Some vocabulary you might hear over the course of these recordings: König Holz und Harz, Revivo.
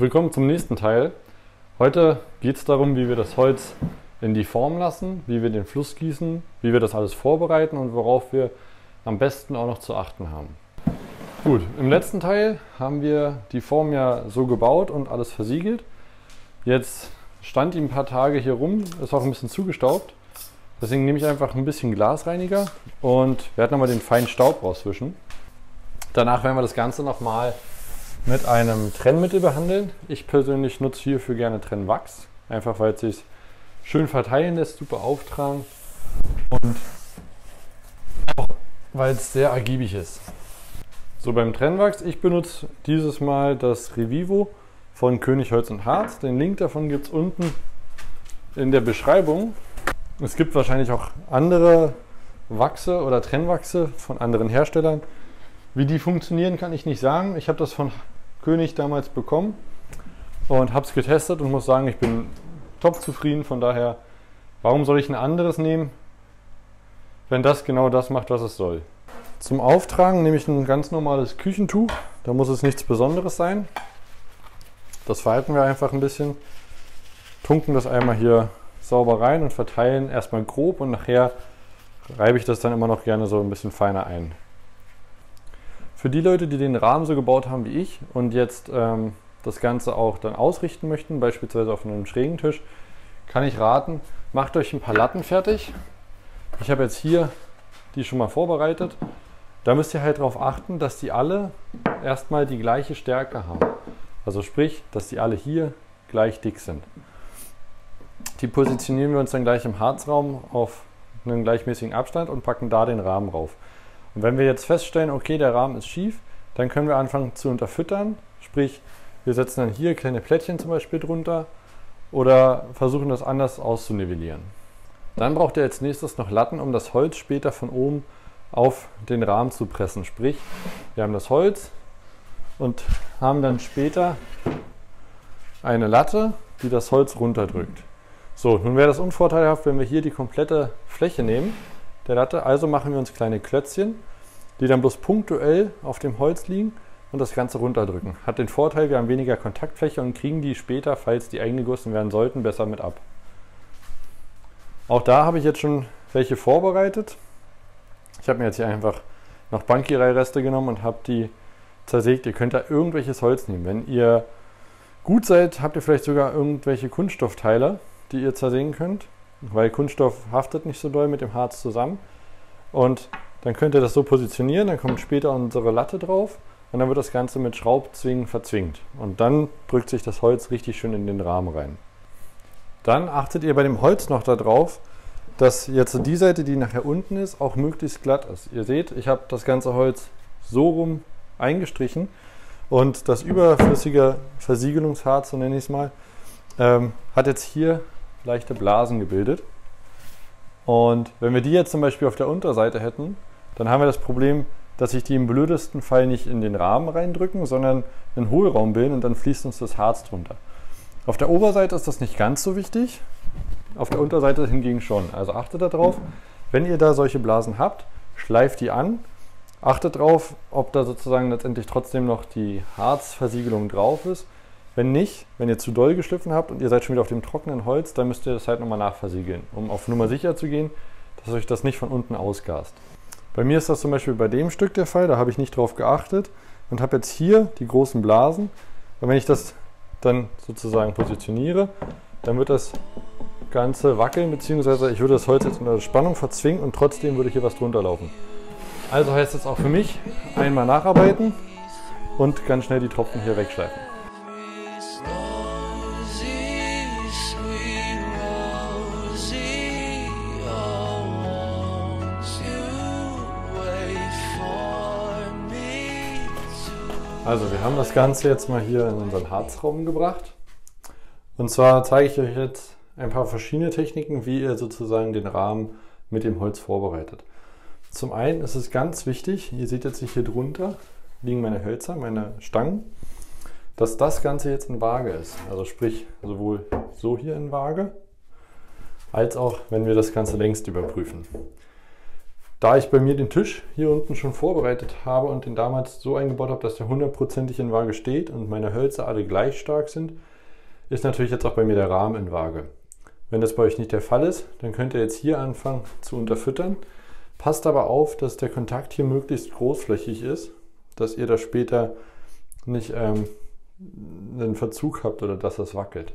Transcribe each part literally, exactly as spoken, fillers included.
Willkommen zum nächsten Teil. Heute geht es darum, wie wir das Holz in die Form lassen, wie wir den Fluss gießen, wie wir das alles vorbereiten und worauf wir am besten auch noch zu achten haben. Gut, im letzten Teil haben wir die Form ja so gebaut und alles versiegelt. Jetzt stand die ein paar Tage hier rum, ist auch ein bisschen zugestaubt. Deswegen nehme ich einfach ein bisschen Glasreiniger und werde nochmal den feinen Staub rauswischen. Danach werden wir das Ganze nochmal mit einem Trennmittel behandeln. Ich persönlich nutze hierfür gerne Trennwachs, einfach weil es sich schön verteilen lässt, super auftragen und auch weil es sehr ergiebig ist. So, beim Trennwachs, ich benutze dieses Mal das Revivo von König Holz und Harz. Den Link davon gibt es unten in der Beschreibung. Es gibt wahrscheinlich auch andere Wachse oder Trennwachse von anderen Herstellern. Wie die funktionieren, kann ich nicht sagen. Ich habe das von König damals bekommen und habe es getestet und muss sagen, ich bin top zufrieden. Von daher, warum soll ich ein anderes nehmen, wenn das genau das macht, was es soll? Zum Auftragen nehme ich ein ganz normales Küchentuch. Da muss es nichts Besonderes sein. Das falten wir einfach ein bisschen, tunken das einmal hier sauber rein und verteilen erstmal grob und nachher reibe ich das dann immer noch gerne so ein bisschen feiner ein. Für die Leute, die den Rahmen so gebaut haben wie ich und jetzt ähm, das Ganze auch dann ausrichten möchten, beispielsweise auf einem schrägen Tisch, kann ich raten, macht euch ein paar Latten fertig. Ich habe jetzt hier die schon mal vorbereitet. Da müsst ihr halt darauf achten, dass die alle erstmal die gleiche Stärke haben. Also sprich, dass die alle hier gleich dick sind. Die positionieren wir uns dann gleich im Harzraum auf einen gleichmäßigen Abstand und packen da den Rahmen rauf. Und wenn wir jetzt feststellen, okay, der Rahmen ist schief, dann können wir anfangen zu unterfüttern. Sprich, wir setzen dann hier kleine Plättchen zum Beispiel drunter oder versuchen das anders auszunivellieren. Dann braucht ihr als nächstes noch Latten, um das Holz später von oben auf den Rahmen zu pressen. Sprich, wir haben das Holz und haben dann später eine Latte, die das Holz runterdrückt. So, nun wäre das unvorteilhaft, wenn wir hier die komplette Fläche nehmen. Der Latte. Also machen wir uns kleine Klötzchen, die dann bloß punktuell auf dem Holz liegen und das Ganze runterdrücken. Hat den Vorteil, wir haben weniger Kontaktfläche und kriegen die später, falls die eingegossen werden sollten, besser mit ab. Auch da habe ich jetzt schon welche vorbereitet. Ich habe mir jetzt hier einfach noch Bankierei-Reste genommen und habe die zersägt. Ihr könnt da irgendwelches Holz nehmen. Wenn ihr gut seid, habt ihr vielleicht sogar irgendwelche Kunststoffteile, die ihr zersägen könnt. Weil Kunststoff haftet nicht so doll mit dem Harz zusammen. Und dann könnt ihr das so positionieren, dann kommt später unsere Latte drauf und dann wird das Ganze mit Schraubzwingen verzwingt. Und dann drückt sich das Holz richtig schön in den Rahmen rein. Dann achtet ihr bei dem Holz noch darauf, dass jetzt die Seite, die nachher unten ist, auch möglichst glatt ist. Ihr seht, ich habe das ganze Holz so rum eingestrichen und das überflüssige Versiegelungsharz, so nenne ich es mal, ähm, hat jetzt hier leichte Blasen gebildet. Und wenn wir die jetzt zum Beispiel auf der Unterseite hätten, dann haben wir das Problem, dass sich die im blödesten Fall nicht in den Rahmen reindrücken, sondern einen Hohlraum bilden und dann fließt uns das Harz drunter. Auf der Oberseite ist das nicht ganz so wichtig, auf der Unterseite hingegen schon. Also achtet darauf, wenn ihr da solche Blasen habt, schleift die an, achtet darauf, ob da sozusagen letztendlich trotzdem noch die Harzversiegelung drauf ist. Wenn nicht, wenn ihr zu doll geschliffen habt und ihr seid schon wieder auf dem trockenen Holz, dann müsst ihr das halt nochmal nachversiegeln, um auf Nummer sicher zu gehen, dass euch das nicht von unten ausgast. Bei mir ist das zum Beispiel bei dem Stück der Fall, da habe ich nicht drauf geachtet und habe jetzt hier die großen Blasen. Und wenn ich das dann sozusagen positioniere, dann wird das Ganze wackeln, beziehungsweise ich würde das Holz jetzt unter Spannung verzwingen und trotzdem würde hier was drunter laufen. Also heißt es auch für mich, einmal nacharbeiten und ganz schnell die Tropfen hier wegschleifen. Also wir haben das Ganze jetzt mal hier in unseren Harzraum gebracht und zwar zeige ich euch jetzt ein paar verschiedene Techniken, wie ihr sozusagen den Rahmen mit dem Holz vorbereitet. Zum einen ist es ganz wichtig, ihr seht jetzt hier drunter liegen meine Hölzer, meine Stangen, dass das Ganze jetzt in Waage ist. Also sprich sowohl so hier in Waage, als auch wenn wir das Ganze längst überprüfen. Da ich bei mir den Tisch hier unten schon vorbereitet habe und den damals so eingebaut habe, dass der hundertprozentig in Waage steht und meine Hölzer alle gleich stark sind, ist natürlich jetzt auch bei mir der Rahmen in Waage. Wenn das bei euch nicht der Fall ist, dann könnt ihr jetzt hier anfangen zu unterfüttern. Passt aber auf, dass der Kontakt hier möglichst großflächig ist, dass ihr da später nicht ähm, einen Verzug habt oder dass das wackelt.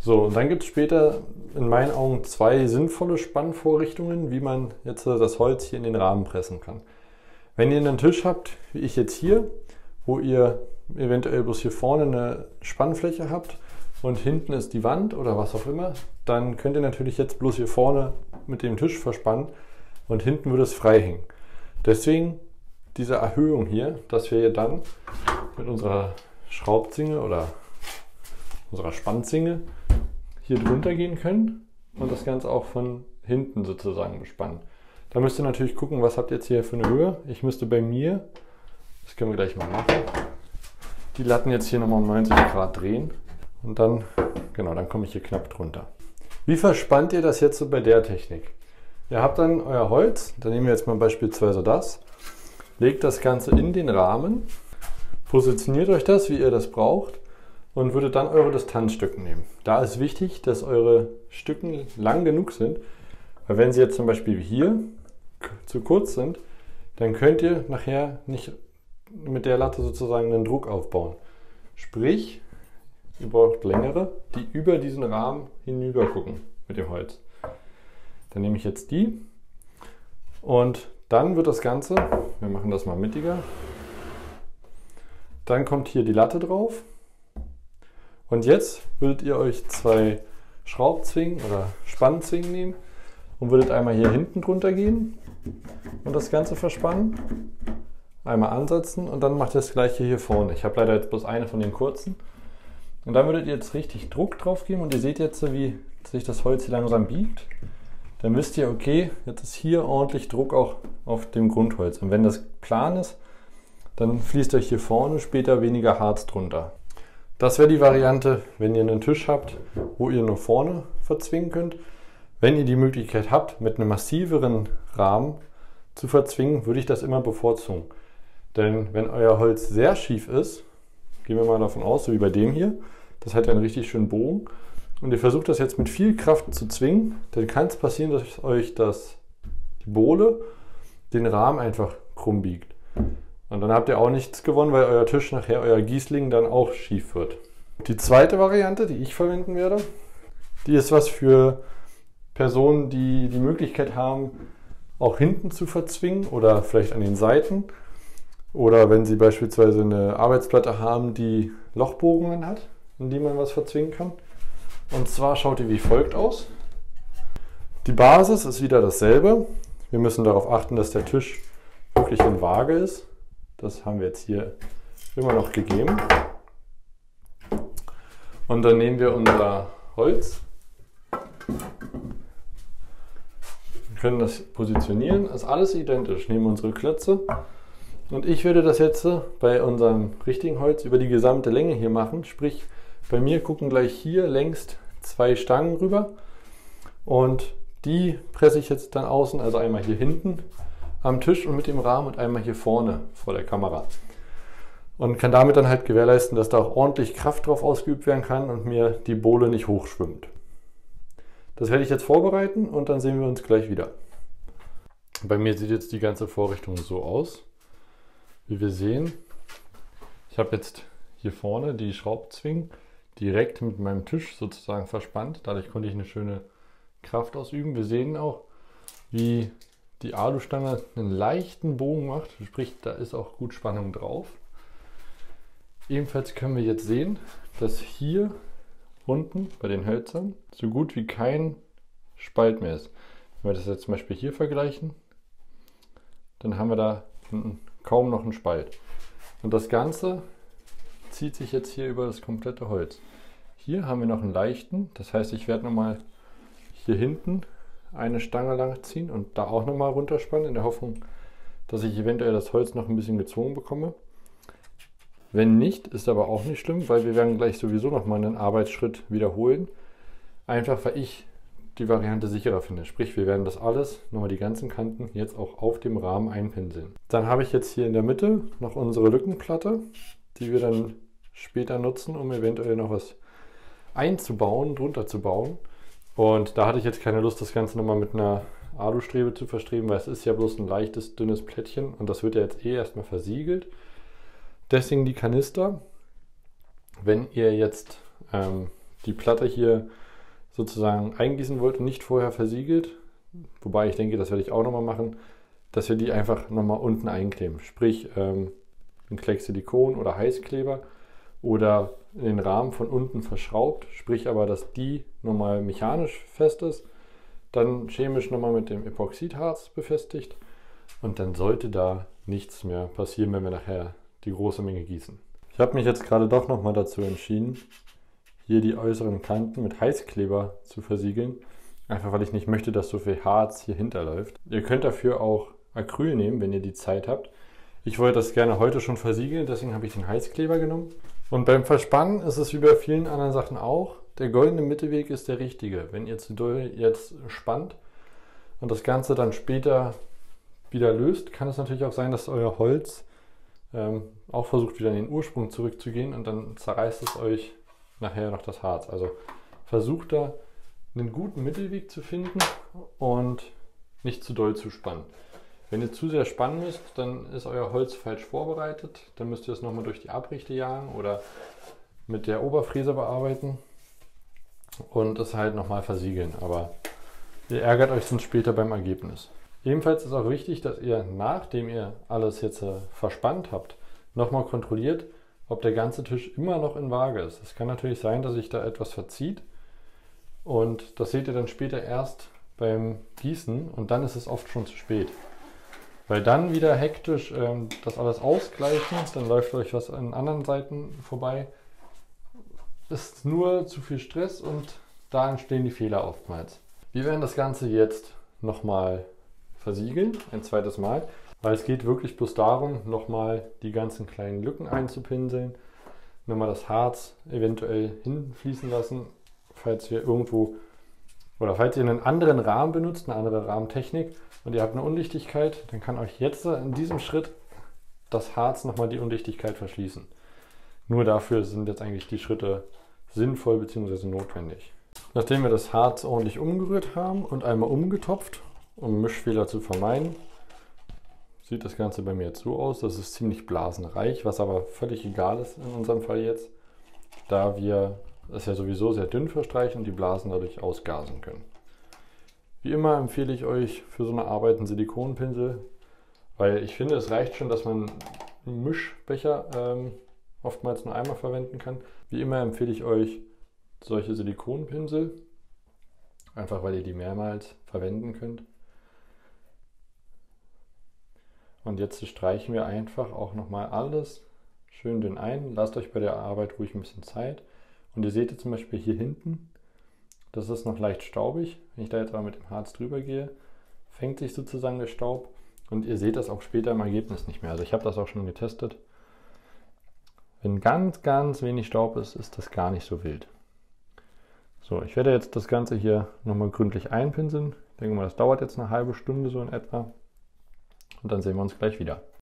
So, und dann gibt es später in meinen Augen zwei sinnvolle Spannvorrichtungen, wie man jetzt das Holz hier in den Rahmen pressen kann. Wenn ihr einen Tisch habt, wie ich jetzt hier, wo ihr eventuell bloß hier vorne eine Spannfläche habt und hinten ist die Wand oder was auch immer, dann könnt ihr natürlich jetzt bloß hier vorne mit dem Tisch verspannen und hinten würde es frei hängen. Deswegen diese Erhöhung hier, dass wir hier dann mit unserer Schraubzinge oder unserer Spannzinge hier drunter gehen können und das Ganze auch von hinten sozusagen bespannen. Da müsst ihr natürlich gucken, was habt ihr jetzt hier für eine Höhe. Ich müsste bei mir, das können wir gleich mal machen, die Latten jetzt hier nochmal um neunzig Grad drehen und dann, genau, dann komme ich hier knapp drunter. Wie verspannt ihr das jetzt so bei der Technik? Ihr habt dann euer Holz, dann nehmen wir jetzt mal beispielsweise das, legt das Ganze in den Rahmen, positioniert euch das, wie ihr das braucht, und würdet dann eure Distanzstücken nehmen. Da ist wichtig, dass eure Stücken lang genug sind, weil wenn sie jetzt zum Beispiel hier zu kurz sind, dann könnt ihr nachher nicht mit der Latte sozusagen einen Druck aufbauen. Sprich, ihr braucht längere, die über diesen Rahmen hinüber gucken mit dem Holz. Dann nehme ich jetzt die und dann wird das Ganze, wir machen das mal mittiger, dann kommt hier die Latte drauf. Und jetzt würdet ihr euch zwei Schraubzwingen oder Spannzwingen nehmen und würdet einmal hier hinten drunter gehen und das Ganze verspannen, einmal ansetzen und dann macht ihr das gleiche hier vorne. Ich habe leider jetzt bloß eine von den kurzen. Und dann würdet ihr jetzt richtig Druck drauf geben und ihr seht jetzt, wie sich das Holz hier langsam biegt. Dann wisst ihr, okay, jetzt ist hier ordentlich Druck auch auf dem Grundholz. Und wenn das plan ist, dann fließt euch hier vorne später weniger Harz drunter. Das wäre die Variante, wenn ihr einen Tisch habt, wo ihr nur vorne verzwingen könnt. Wenn ihr die Möglichkeit habt, mit einem massiveren Rahmen zu verzwingen, würde ich das immer bevorzugen. Denn wenn euer Holz sehr schief ist, gehen wir mal davon aus, so wie bei dem hier, das hat ja einen richtig schönen Bogen, und ihr versucht das jetzt mit viel Kraft zu zwingen, dann kann es passieren, dass euch das, die Bohle den Rahmen einfach krumm biegt. Und dann habt ihr auch nichts gewonnen, weil euer Tisch nachher, euer Gießling, dann auch schief wird. Die zweite Variante, die ich verwenden werde, die ist was für Personen, die die Möglichkeit haben, auch hinten zu verzwingen oder vielleicht an den Seiten. Oder wenn sie beispielsweise eine Arbeitsplatte haben, die Lochbohrungen hat, in die man was verzwingen kann. Und zwar schaut ihr wie folgt aus. Die Basis ist wieder dasselbe. Wir müssen darauf achten, dass der Tisch wirklich in Waage ist. Das haben wir jetzt hier immer noch gegeben. Und dann nehmen wir unser Holz. Wir können das positionieren. Ist alles identisch. Nehmen unsere Klötze. Und ich würde das jetzt bei unserem richtigen Holz über die gesamte Länge hier machen. Sprich, bei mir gucken gleich hier längst zwei Stangen rüber. Und die presse ich jetzt dann außen, also einmal hier hinten am Tisch und mit dem Rahmen und einmal hier vorne vor der Kamera. Und kann damit dann halt gewährleisten, dass da auch ordentlich Kraft drauf ausgeübt werden kann und mir die Bohle nicht hochschwimmt. Das werde ich jetzt vorbereiten und dann sehen wir uns gleich wieder. Bei mir sieht jetzt die ganze Vorrichtung so aus. Wie wir sehen, ich habe jetzt hier vorne die Schraubzwingen direkt mit meinem Tisch sozusagen verspannt. Dadurch konnte ich eine schöne Kraft ausüben. Wir sehen auch, wie die Alustange einen leichten Bogen macht, sprich, da ist auch gut Spannung drauf. Ebenfalls können wir jetzt sehen, dass hier unten bei den Hölzern so gut wie kein Spalt mehr ist. Wenn wir das jetzt zum Beispiel hier vergleichen, dann haben wir da hinten kaum noch einen Spalt. Und das Ganze zieht sich jetzt hier über das komplette Holz. Hier haben wir noch einen leichten, das heißt, ich werde nochmal hier hinten eine Stange lang ziehen und da auch nochmal runterspannen, in der Hoffnung, dass ich eventuell das Holz noch ein bisschen gezwungen bekomme. Wenn nicht, ist aber auch nicht schlimm, weil wir werden gleich sowieso nochmal einen Arbeitsschritt wiederholen. Einfach weil ich die Variante sicherer finde. Sprich, wir werden das alles, nochmal die ganzen Kanten, jetzt auch auf dem Rahmen einpinseln. Dann habe ich jetzt hier in der Mitte noch unsere Lückenplatte, die wir dann später nutzen, um eventuell noch was einzubauen, drunter zu bauen. Und da hatte ich jetzt keine Lust, das Ganze nochmal mit einer Alustrebe zu verstreben, weil es ist ja bloß ein leichtes, dünnes Plättchen und das wird ja jetzt eh erstmal versiegelt. Deswegen die Kanister. Wenn ihr jetzt ähm, die Platte hier sozusagen eingießen wollt und nicht vorher versiegelt, wobei ich denke, das werde ich auch nochmal machen, dass wir die einfach nochmal unten einkleben. Sprich, ähm, ein Klecks Silikon oder Heißkleber oder in den Rahmen von unten verschraubt, sprich aber, dass die nochmal mechanisch fest ist, dann chemisch nochmal mit dem Epoxidharz befestigt und dann sollte da nichts mehr passieren, wenn wir nachher die große Menge gießen. Ich habe mich jetzt gerade doch nochmal dazu entschieden, hier die äußeren Kanten mit Heißkleber zu versiegeln, einfach weil ich nicht möchte, dass so viel Harz hier hinterläuft. Ihr könnt dafür auch Acryl nehmen, wenn ihr die Zeit habt. Ich wollte das gerne heute schon versiegeln, deswegen habe ich den Heißkleber genommen. Und beim Verspannen ist es wie bei vielen anderen Sachen auch, der goldene Mittelweg ist der richtige. Wenn ihr zu doll jetzt spannt und das Ganze dann später wieder löst, kann es natürlich auch sein, dass euer Holz ähm, auch versucht, wieder in den Ursprung zurückzugehen und dann zerreißt es euch nachher noch das Harz. Also versucht da einen guten Mittelweg zu finden und nicht zu doll zu spannen. Wenn ihr zu sehr spannen müsst, dann ist euer Holz falsch vorbereitet. Dann müsst ihr es nochmal durch die Abrichte jagen oder mit der Oberfräse bearbeiten und es halt nochmal versiegeln. Aber ihr ärgert euch sonst später beim Ergebnis. Ebenfalls ist auch wichtig, dass ihr, nachdem ihr alles jetzt verspannt habt, nochmal kontrolliert, ob der ganze Tisch immer noch in Waage ist. Es kann natürlich sein, dass sich da etwas verzieht und das seht ihr dann später erst beim Gießen und dann ist es oft schon zu spät. Weil dann wieder hektisch ähm, das alles ausgleichen, dann läuft euch was an anderen Seiten vorbei. Ist nur zu viel Stress und da entstehen die Fehler oftmals. Wir werden das Ganze jetzt nochmal versiegeln, ein zweites Mal. Weil es geht wirklich bloß darum, nochmal die ganzen kleinen Lücken einzupinseln, nochmal das Harz eventuell hinfließen lassen, falls wir irgendwo oder falls ihr einen anderen Rahmen benutzt, eine andere Rahmentechnik und ihr habt eine Undichtigkeit, dann kann euch jetzt in diesem Schritt das Harz nochmal die Undichtigkeit verschließen. Nur dafür sind jetzt eigentlich die Schritte sinnvoll bzw. notwendig. Nachdem wir das Harz ordentlich umgerührt haben und einmal umgetopft, um Mischfehler zu vermeiden, sieht das Ganze bei mir jetzt so aus. Das ist ziemlich blasenreich, was aber völlig egal ist in unserem Fall jetzt, da wir es ja sowieso sehr dünn verstreichen und die Blasen dadurch ausgasen können. Wie immer empfehle ich euch für so eine Arbeit einen Silikonpinsel, weil ich finde, es reicht schon, dass man einen Mischbecher ähm, oftmals nur einmal verwenden kann. Wie immer empfehle ich euch solche Silikonpinsel, einfach weil ihr die mehrmals verwenden könnt. Und jetzt streichen wir einfach auch nochmal alles schön dünn ein. Lasst euch bei der Arbeit ruhig ein bisschen Zeit. Und ihr seht jetzt zum Beispiel hier hinten, das ist noch leicht staubig. Wenn ich da jetzt aber mit dem Harz drüber gehe, fängt sich sozusagen der Staub. Und ihr seht das auch später im Ergebnis nicht mehr. Also ich habe das auch schon getestet. Wenn ganz, ganz wenig Staub ist, ist das gar nicht so wild. So, ich werde jetzt das Ganze hier nochmal gründlich einpinseln. Ich denke mal, das dauert jetzt eine halbe Stunde so in etwa. Und dann sehen wir uns gleich wieder.